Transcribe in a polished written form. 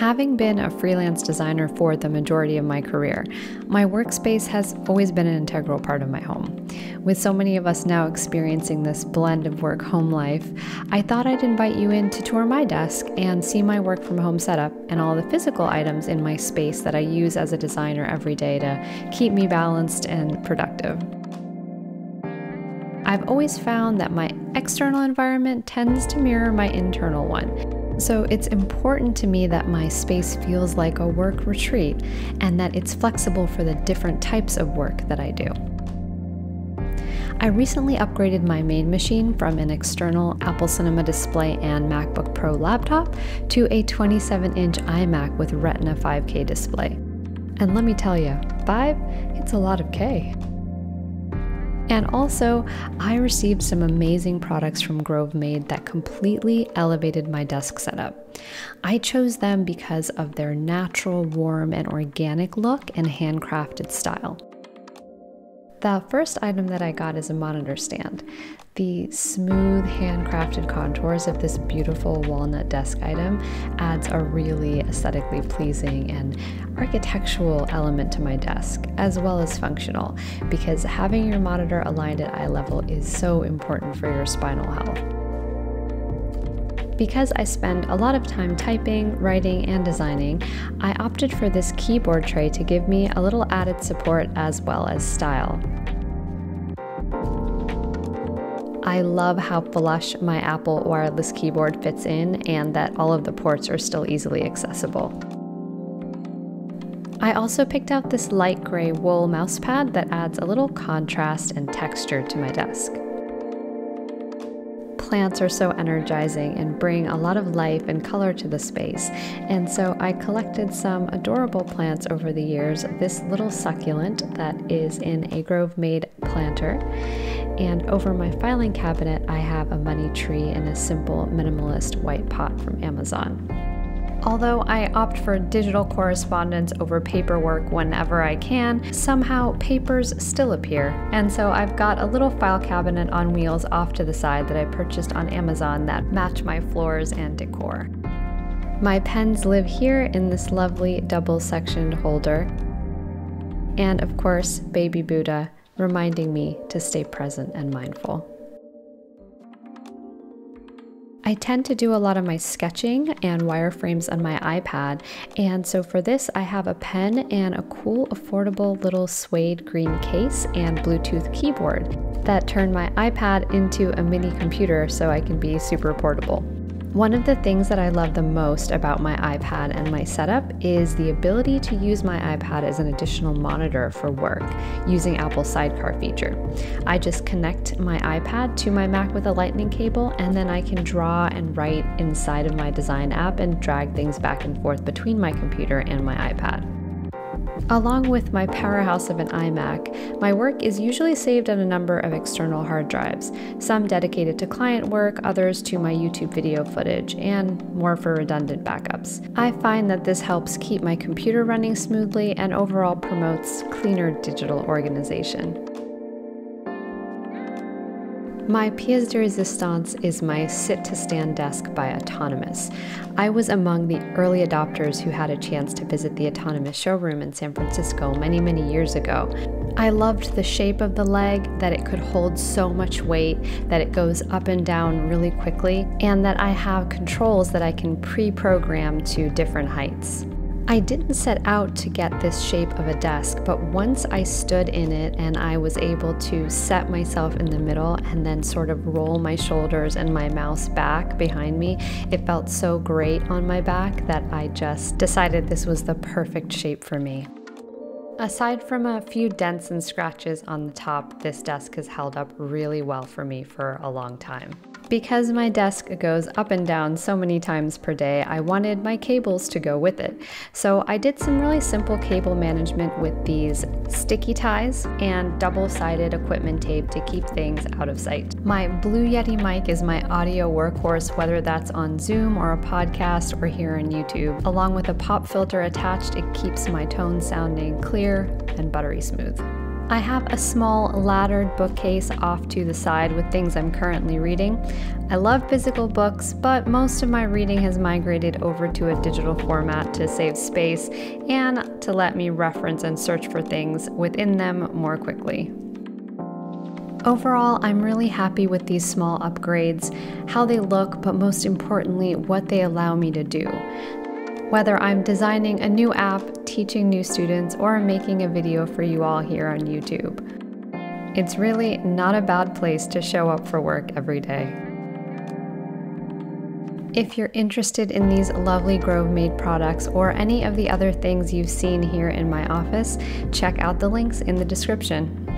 Having been a freelance designer for the majority of my career, my workspace has always been an integral part of my home. With so many of us now experiencing this blend of work-home life, I thought I'd invite you in to tour my desk and see my work from home setup and all the physical items in my space that I use as a designer every day to keep me balanced and productive. I've always found that my external environment tends to mirror my internal one. So it's important to me that my space feels like a work retreat and that it's flexible for the different types of work that I do. I recently upgraded my main machine from an external Apple Cinema display and MacBook Pro laptop to a 27-inch iMac with Retina 5K display. And let me tell you, 5? It's a lot of K. And also, I received some amazing products from Grovemade that completely elevated my desk setup. I chose them because of their natural, warm, and organic look and handcrafted style. The first item that I got is a monitor stand. The smooth, handcrafted contours of this beautiful walnut desk item adds a really aesthetically pleasing and architectural element to my desk, as well as functional, because having your monitor aligned at eye level is so important for your spinal health. Because I spend a lot of time typing, writing, and designing, I opted for this keyboard tray to give me a little added support as well as style. I love how flush my Apple wireless keyboard fits in and that all of the ports are still easily accessible. I also picked out this light gray wool mouse pad that adds a little contrast and texture to my desk. Plants are so energizing and bring a lot of life and color to the space, and so I collected some adorable plants over the years. This little succulent that is in a Grovemade planter, and over my filing cabinet I have a money tree and a simple minimalist white pot from Amazon. Although I opt for digital correspondence over paperwork whenever I can, somehow papers still appear. And so I've got a little file cabinet on wheels off to the side that I purchased on Amazon that match my floors and decor. My pens live here in this lovely double-sectioned holder. And of course, Baby Buddha, reminding me to stay present and mindful. I tend to do a lot of my sketching and wireframes on my iPad, and so for this I have a pen and a cool, affordable little suede green case and Bluetooth keyboard that turn my iPad into a mini computer so I can be super portable. One of the things that I love the most about my iPad and my setup is the ability to use my iPad as an additional monitor for work using Apple's Sidecar feature. I just connect my iPad to my Mac with a lightning cable, and then I can draw and write inside of my design app and drag things back and forth between my computer and my iPad. Along with my powerhouse of an iMac, my work is usually saved on a number of external hard drives, some dedicated to client work, others to my YouTube video footage, and more for redundant backups. I find that this helps keep my computer running smoothly and overall promotes cleaner digital organization. My pièce de résistance is my sit-to-stand desk by Autonomous. I was among the early adopters who had a chance to visit the Autonomous showroom in San Francisco many, many years ago. I loved the shape of the leg, that it could hold so much weight, that it goes up and down really quickly, and that I have controls that I can pre-program to different heights. I didn't set out to get this shape of a desk, but once I stood in it and I was able to set myself in the middle and then sort of roll my shoulders and my mouse back behind me, it felt so great on my back that I just decided this was the perfect shape for me. Aside from a few dents and scratches on the top, this desk has held up really well for me for a long time. Because my desk goes up and down so many times per day, I wanted my cables to go with it. So I did some really simple cable management with these sticky ties and double-sided equipment tape to keep things out of sight. My Blue Yeti mic is my audio workhorse, whether that's on Zoom or a podcast or here on YouTube. Along with a pop filter attached, it keeps my tone sounding clear and buttery smooth. I have a small laddered bookcase off to the side with things I'm currently reading. I love physical books, but most of my reading has migrated over to a digital format to save space and to let me reference and search for things within them more quickly. Overall, I'm really happy with these small upgrades, how they look, but most importantly, what they allow me to do. Whether I'm designing a new app, teaching new students, or making a video for you all here on YouTube. It's really not a bad place to show up for work every day. If you're interested in these lovely Grovemade products or any of the other things you've seen here in my office, check out the links in the description.